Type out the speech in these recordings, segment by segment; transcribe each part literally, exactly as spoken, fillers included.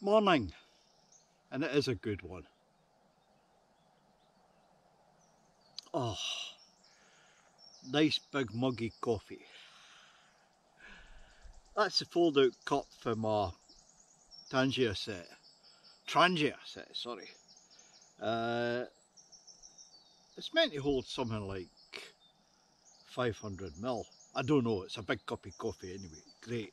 morning, and it is a good one. Oh, nice big muggy coffee. That's the fold out cup for my Tangier set. Trangia set, sorry. Uh, it's meant to hold something like five hundred mil. I don't know, it's a big cup of coffee anyway, great.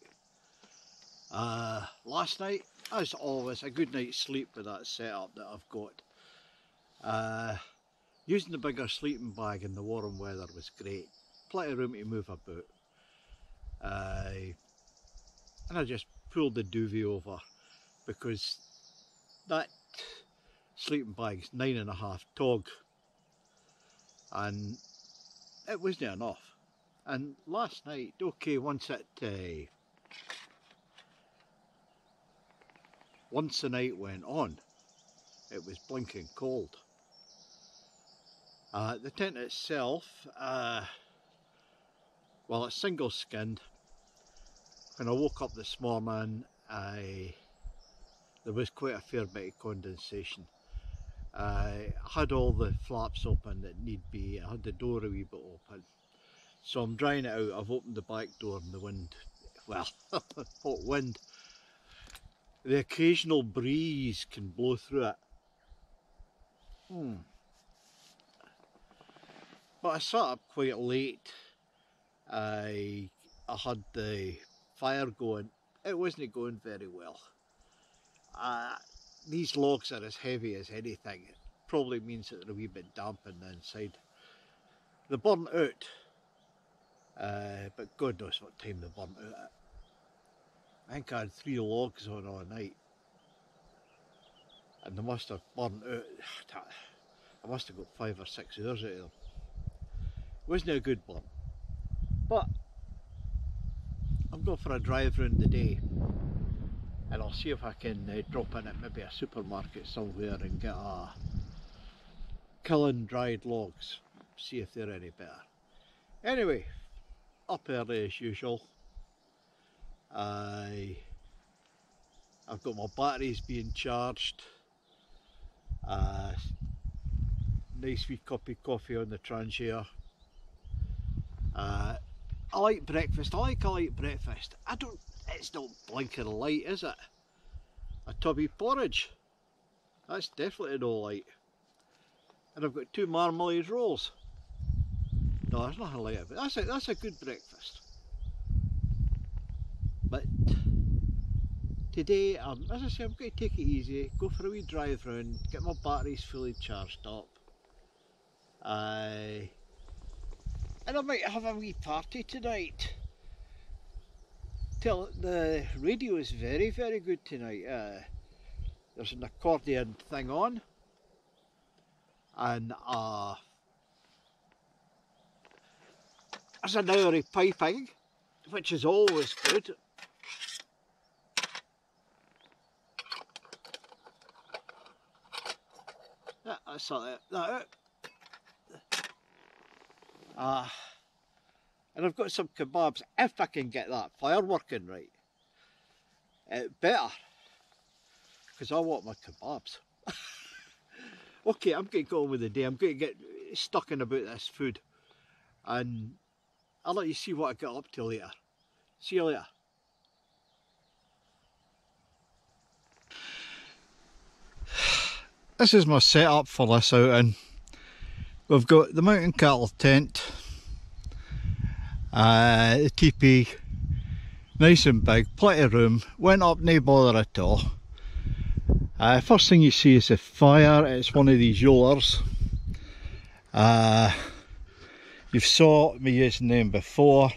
Uh, last night, as always, a good night's sleep with that setup that I've got. Uh, using the bigger sleeping bag in the warm weather was great. Plenty of room to move about. Uh, and I just pulled the duvet over because that sleeping bag's nine and a half tog. And it wasn't enough. And last night, okay, once it... Uh, Once the night went on, it was blinking cold. Uh, the tent itself, uh, well, it's single skinned. When I woke up this morning, I, there was quite a fair bit of condensation. I had all the flaps open that need be, I had the door a wee bit open. So I'm drying it out. I've opened the back door and the wind, well, hot wind. The occasional breeze can blow through it. Hmm. But I sat up quite late. I, I had the fire going. It wasn't going very well. Uh, these logs are as heavy as anything. It probably means that they're a wee bit damp on the inside. They burnt out. Uh, but God knows what time they burnt out at. I think I had three logs on all night, and they must have burnt out. I must have got five or six hours out of them. It wasn't a good burn, but I'm going for a drive round the day, and I'll see if I can uh, drop in at maybe a supermarket somewhere and get a kiln dried logs, see if they're any better. Anyway, up early as usual. I, I've got my batteries being charged, uh, nice wee cup of coffee on the Trangia. uh, I like breakfast, I like a light breakfast, I don't, it's not blinking light, is it? A tubby porridge, that's definitely no light. And I've got two marmalade rolls, no there's nothing light about it, that's a, that's a good breakfast. But today, um, as I say, I'm going to take it easy, go for a wee drive round, get my batteries fully charged up, uh, and I might have a wee party tonight. Tell, the radio is very, very good tonight. Uh, there's an accordion thing on, and uh, there's an hour of piping, which is always good. That's that out. Uh, and I've got some kebabs, if I can get that fire working right. It better, because I want my kebabs. Okay, I'm going to go on with the day. I'm going to get stuck in about this food, and I'll let you see what I get up to later. See you later. This is my setup for this outing. We've got the mountain cattle tent, uh, the T P, nice and big, plenty of room, went up no bother at all. Uh, first thing you see is the fire, it's one of these yowers. Uh, you've saw me using them before.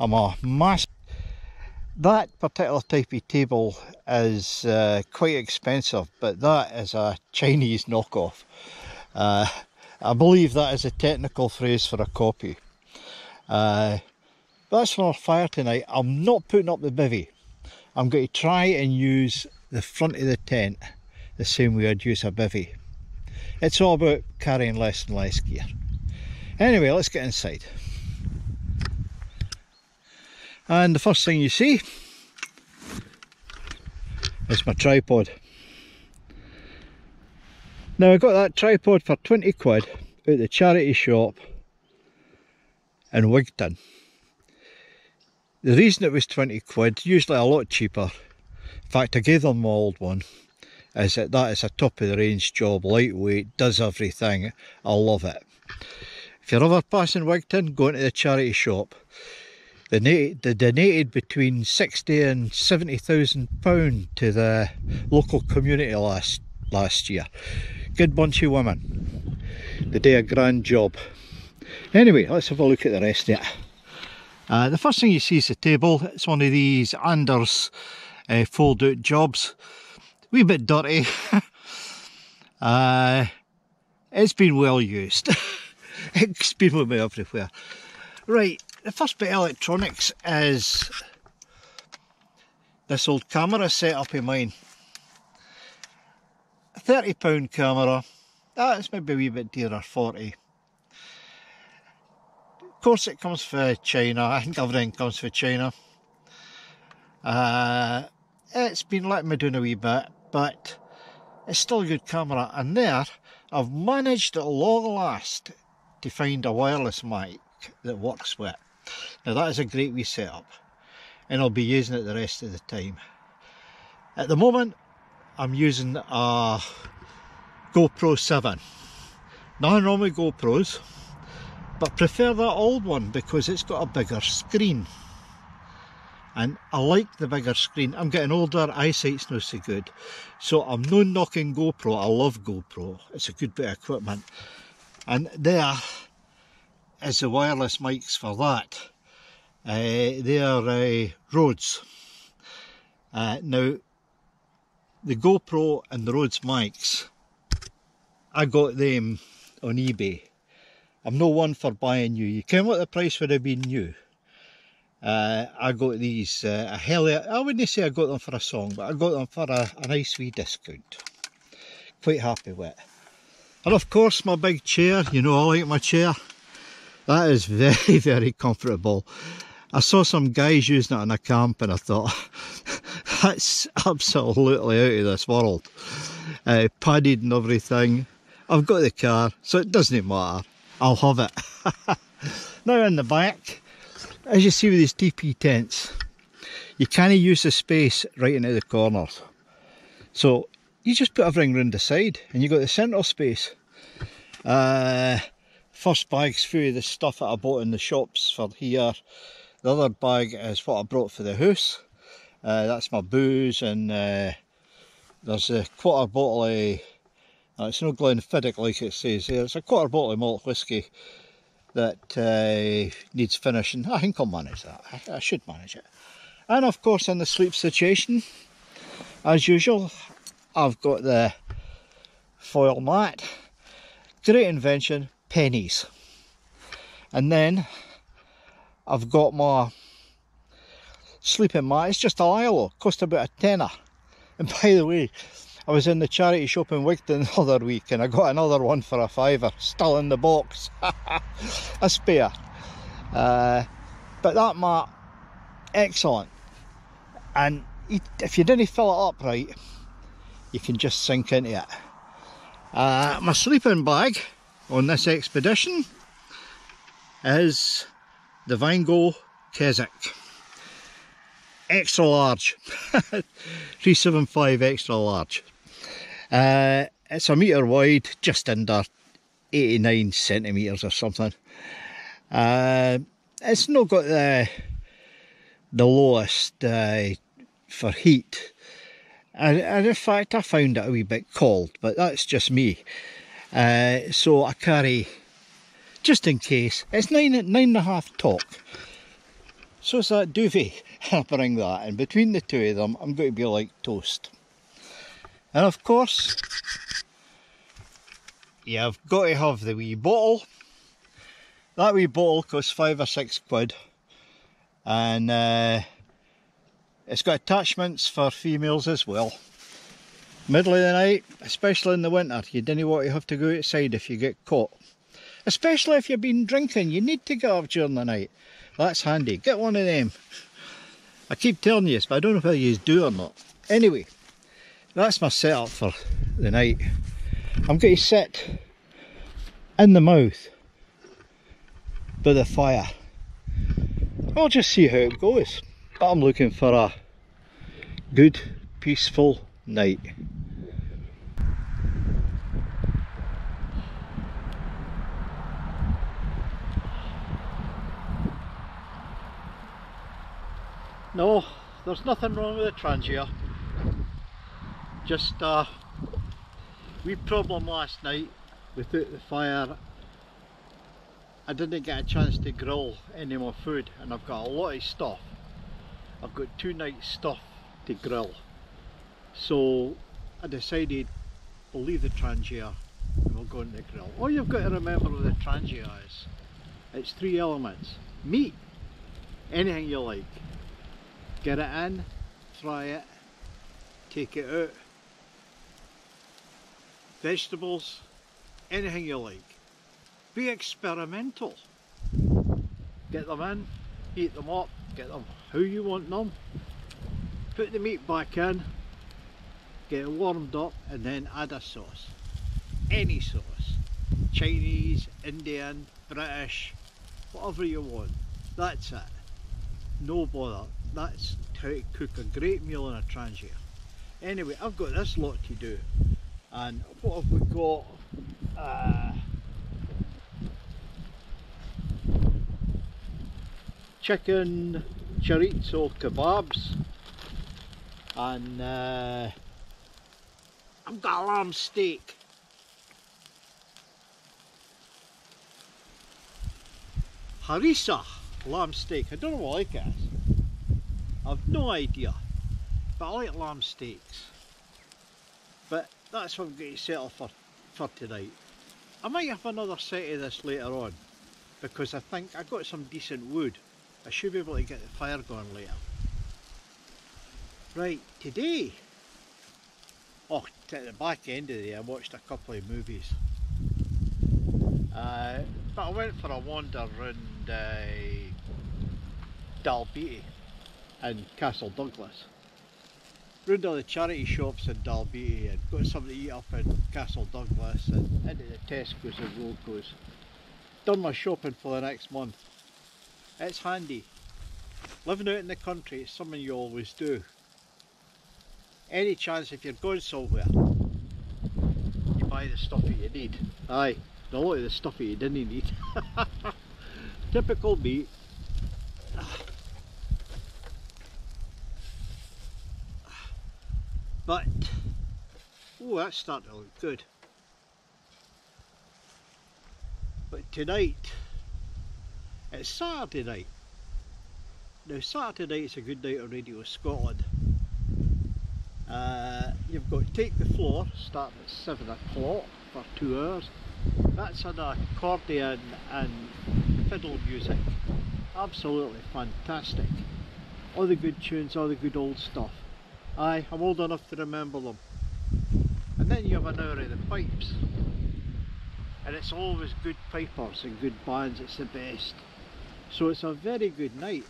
I'm a massive... That particular type of table is uh, quite expensive, but that is a Chinese knockoff. Uh, I believe that is a technical phrase for a copy. Uh, that's for our fire tonight. I'm not putting up the bivvy. I'm going to try and use the front of the tent the same way I'd use a bivvy. It's all about carrying less and less gear. Anyway, let's get inside. And the first thing you see is my tripod. Now I got that tripod for twenty quid at the charity shop in Wigton. The reason it was twenty quid, usually a lot cheaper, in fact I gave them my old one, is that that is a top of the range job, lightweight, does everything, I love it. If you're ever passing Wigton, go into the charity shop. They donated, they donated between sixty and seventy thousand pounds to the local community last last year. Good bunch of women. They do a grand job. Anyway, let's have a look at the rest of it. Uh, the first thing you see is the table. It's one of these Anders uh, fold-out jobs. Wee bit dirty. uh, it's been well used. It's been with me everywhere. Right, the first bit of electronics is this old camera set up of mine. A thirty pound camera. That's maybe a wee bit dearer, forty. Of course it comes from China. I think everything comes from China. Uh, it's been letting me down a wee bit, but it's still a good camera. And there, I've managed at long last to find a wireless mic that works with it. Now that is a great wee setup, and I'll be using it the rest of the time. At the moment I'm using a GoPro seven. Nothing wrong with GoPros, but prefer that old one because it's got a bigger screen, and I like the bigger screen. I'm getting older, eyesight's not so good, so I'm no knocking GoPro, I love GoPro, it's a good bit of equipment. And there is the wireless mics for that. Uh, they are uh, Rhodes. Uh, now, the GoPro and the Rhodes mics, I got them on eBay. I'm no one for buying new. You can what the price would have been new. Uh, I got these, uh, a hell of, I wouldn't say I got them for a song, but I got them for a, a nice wee discount. Quite happy with it. And of course my big chair, you know I like my chair. That is very, very comfortable. I saw some guys using it in a camp and I thought, that's absolutely out of this world. Uh, padded and everything. I've got the car, so it doesn't matter. I'll have it. Now in the back, as you see with these T P tents, you can't use the space right into the corners. So you just put everything round the side and you got the centre space. Uh, first bag's full of the stuff that I bought in the shops for here. The other bag is what I brought for the house. Uh, that's my booze, and uh, there's a quarter bottle of, no, it's no Glenfiddich like it says here, it's a quarter bottle of malt whisky that uh, needs finishing. I think I'll manage that, I, I should manage it. And of course in the sleep situation, as usual, I've got the foil mat, great invention, pennies. And then I've got my sleeping mat, it's just a Lilo, cost about a tenner. And by the way, I was in the charity shop in Wigton the other week and I got another one for a fiver, still in the box, a spare. Uh, but that mat, excellent. And if you didn't fill it up right, you can just sink into it. Uh, my sleeping bag on this expedition is the Vango Keswick. Extra large. three seventy-five extra large. Uh, it's a metre wide, just under eighty-nine centimetres or something. Uh, it's not got the, the lowest uh, for heat. And in fact I found it a wee bit cold, but that's just me. Uh, so I carry, just in case, it's nine, nine and a half torque. So it's that duvet, I bring that, and between the two of them I'm going to be like toast. And of course, you've got to have the wee bottle. That wee bottle costs five or six quid. And uh, it's got attachments for females as well. Middle of the night, especially in the winter, you don't want to have to go outside if you get caught. Especially if you've been drinking, you need to get up during the night. That's handy, get one of them. I keep telling you this, but I don't know whether you do or not. Anyway, That's my setup for the night. I'm going to sit in the mouth by the fire. I'll just see how it goes, but I'm looking for a good, peaceful night. No, there's nothing wrong with the Trangia. Just a wee problem last night without the fire. I didn't get a chance to grill any more food, and I've got a lot of stuff. I've got two nights stuff to grill, so I decided we'll leave the Trangia and we'll go into the grill. All you've got to remember with the Trangia is it's three elements: meat, anything you like, get it in, fry it, take it out, vegetables, anything you like. Be experimental. Get them in, heat them up, get them how you want them. Put the meat back in, get it warmed up, and then add a sauce. Any sauce. Chinese, Indian, British, whatever you want. That's it. No bother. That's how to cook a great meal in a Trangia. Anyway, I've got this lot to do. And what have we got? Uh, chicken chorizo kebabs, and uh, I've got a lamb steak. Harissa lamb steak. I don't know what I like it is. I've no idea, but I like lamb steaks. But that's what I'm going to settle for for tonight. I might have another set of this later on, because I think I got some decent wood. I should be able to get the fire going later. Right, today, oh, at the back end of the day I watched a couple of movies. Uh, but I went for a wander round uh, Dalby and Castle Douglas. Round all the charity shops in Dalby, and got something to eat up in Castle Douglas, and into the Tesco's and Rhodes. Done my shopping for the next month. It's handy. Living out in the country is something you always do. Any chance if you're going somewhere, you buy the stuff that you need. Aye, a lot of the stuff that you didn't need. Typical meat. But, oh, that's starting to look good. But tonight, it's Saturday night. Now Saturday night is a good night on Radio Scotland. Uh, you've got Take the Floor, starting at seven o'clock for two hours. That's an accordion and fiddle music. Absolutely fantastic. All the good tunes, all the good old stuff. Aye, I'm old enough to remember them. And then you have an hour of the pipes. And it's always good pipers and good bands, it's the best. So it's a very good night,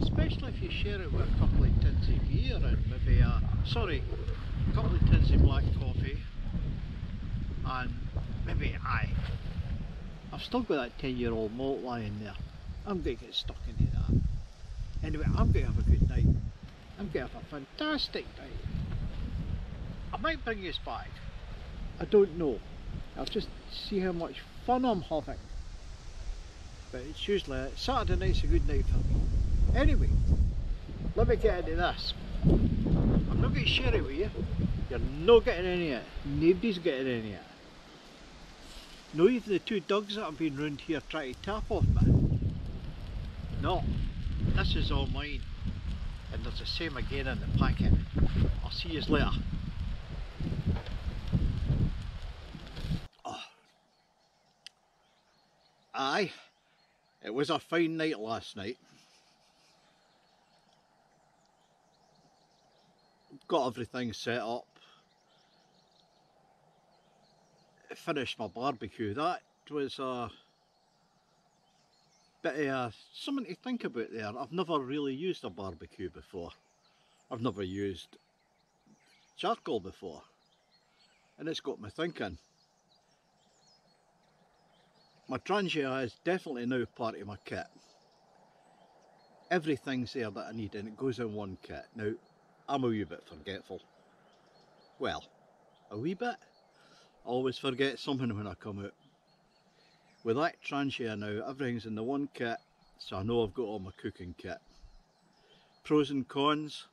especially if you share it with a couple of tins of beer and maybe a, sorry, a couple of tins of black coffee, and maybe aye. I've still got that ten year old malt lying there. I'm going to get stuck into that. Anyway, I'm going to have a good night. I'm going to have a fantastic night. I might bring this back. I don't know. I'll just see how much fun I'm having. But it's usually, Saturday night's a good night for me. Anyway, let me get into this. I'm not going to share it with you. You're not getting any of it. Nobody's getting any of it. No, even the two dugs that have been round here trying to tap off me. No, this is all mine. And there's the same again in the packet. I'll see you later. Oh. Aye. It was a fine night last night. Got everything set up. Finished my barbecue. That was a bit of a, something to think about there. I've never really used a barbecue before. I've never used charcoal before, and it's got me thinking. My Trangia is definitely now part of my kit. Everything's there that I need and it goes in one kit. Now, I'm a wee bit forgetful. Well, a wee bit. I always forget something when I come out. With that Trangia now, everything's in the one kit, so I know I've got all my cooking kit. Pros and cons,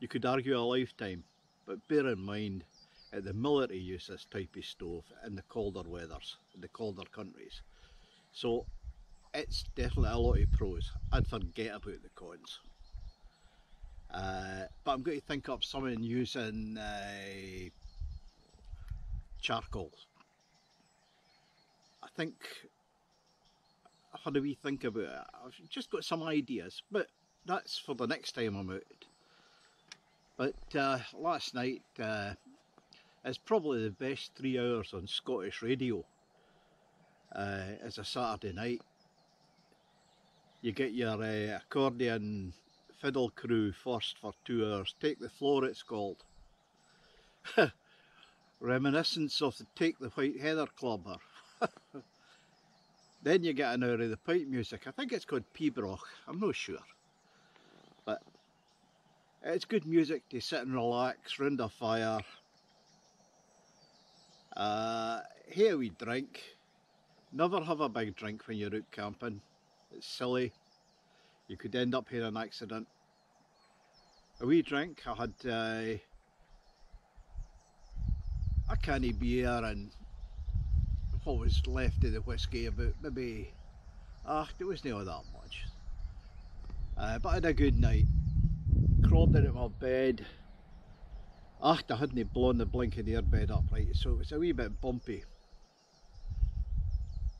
you could argue a lifetime, but bear in mind that the military use this type of stove in the colder weathers, in the colder countries. So it's definitely a lot of pros. I'd forget about the cons. Uh, but I'm going to think up something using uh, charcoal. I think I've had a wee think about it. I've just got some ideas, but that's for the next time I'm out. But uh, last night, uh, it's probably the best three hours on Scottish radio. Uh, it's a Saturday night. You get your uh, accordion fiddle crew first for two hours. Take the Floor, it's called. Reminiscence of the Take the White Heather Club. Then you get an hour of the pipe music. I think it's called Pebroch, I'm not sure. But it's good music to sit and relax, round a fire. Uh, here we drink. Never have a big drink when you're out camping. It's silly. You could end up here in an accident. A wee drink. I had uh, a can of beer and what was left of the whiskey, about maybe, ah, it wasn't all that much. Uh, but I had a good night. Crawled out of my bed. Ah, I hadn't blown the blinking airbed up right, so it was a wee bit bumpy.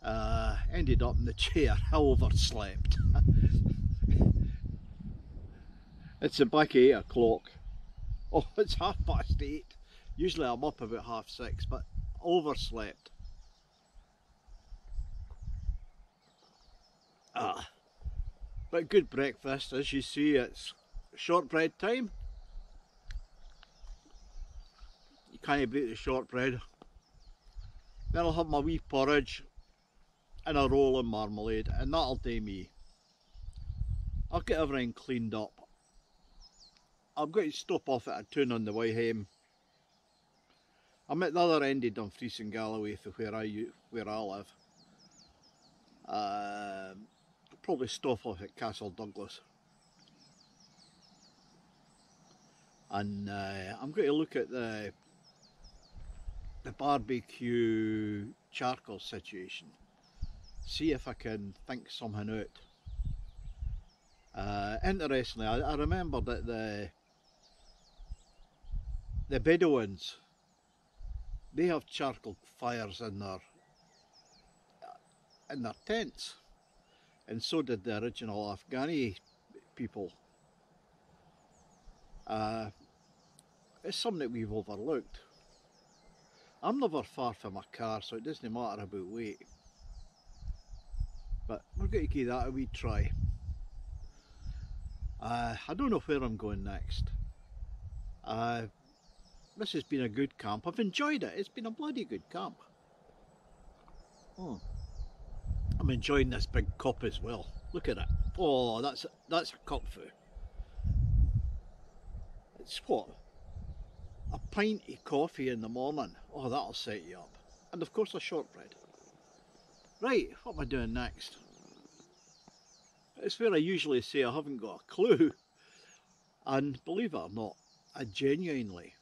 Uh, ended up in the chair. I overslept. It's about eight o'clock. Oh, it's half past eight. Usually I'm up about half six, but overslept. Ah, but good breakfast, as you see. It's shortbread time. You can't beat the shortbread. Then I'll have my wee porridge and a roll of marmalade, and that'll do me. I'll get everything cleaned up. I'm going to stop off at a town on the way home. I'm at the other end of Dumfries and Galloway for where I, where I live. Uh, I'll probably stop off at Castle Douglas. And uh, I'm going to look at the the barbecue charcoal situation. See if I can think something out. Uh, interestingly, I, I remember that the the Bedouins, they have charcoal fires in their in their tents, and so did the original Afghani people. Uh, it's something that we've overlooked. I'm never far from my car, so it doesn't matter about weight. But we're going to give that a wee try. Uh, I don't know where I'm going next. Uh, this has been a good camp. I've enjoyed it. It's been a bloody good camp. Oh, I'm enjoying this big cup as well. Look at it. Oh, that's that's a cup foo. It's what? A pint of coffee in the morning. Oh, that'll set you up. And of course a shortbread. Right, what am I doing next? It's where I usually say I haven't got a clue, and believe it or not, I genuinely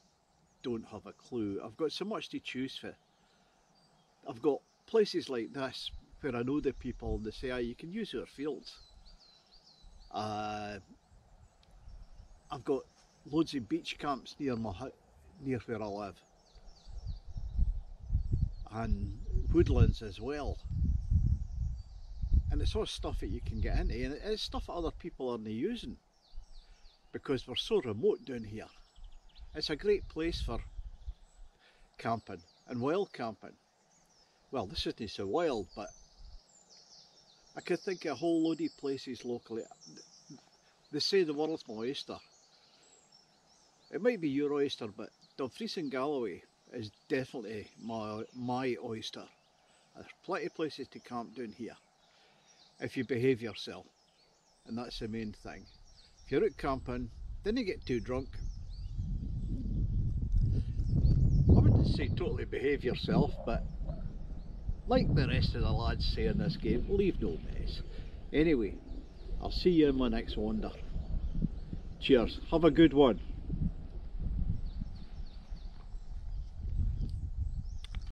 don't have a clue. I've got so much to choose for. I've got places like this where I know the people and they say, ah, you can use your fields. Uh, I've got loads of beach camps near my near where I live, and woodlands as well. And it's all stuff that you can get into, and it's stuff that other people aren't using because we're so remote down here. It's a great place for camping and wild camping. Well, this isn't so wild, but I could think of a whole load of places locally. They say the world's my oyster. It might be your oyster, but Dumfries and Galloway is definitely my, my oyster. There's plenty of places to camp down here, if you behave yourself, and that's the main thing. If you're out camping, then you get too drunk. I wouldn't say totally behave yourself, but like the rest of the lads say in this game, leave no mess. Anyway, I'll see you in my next wander. Cheers, have a good one.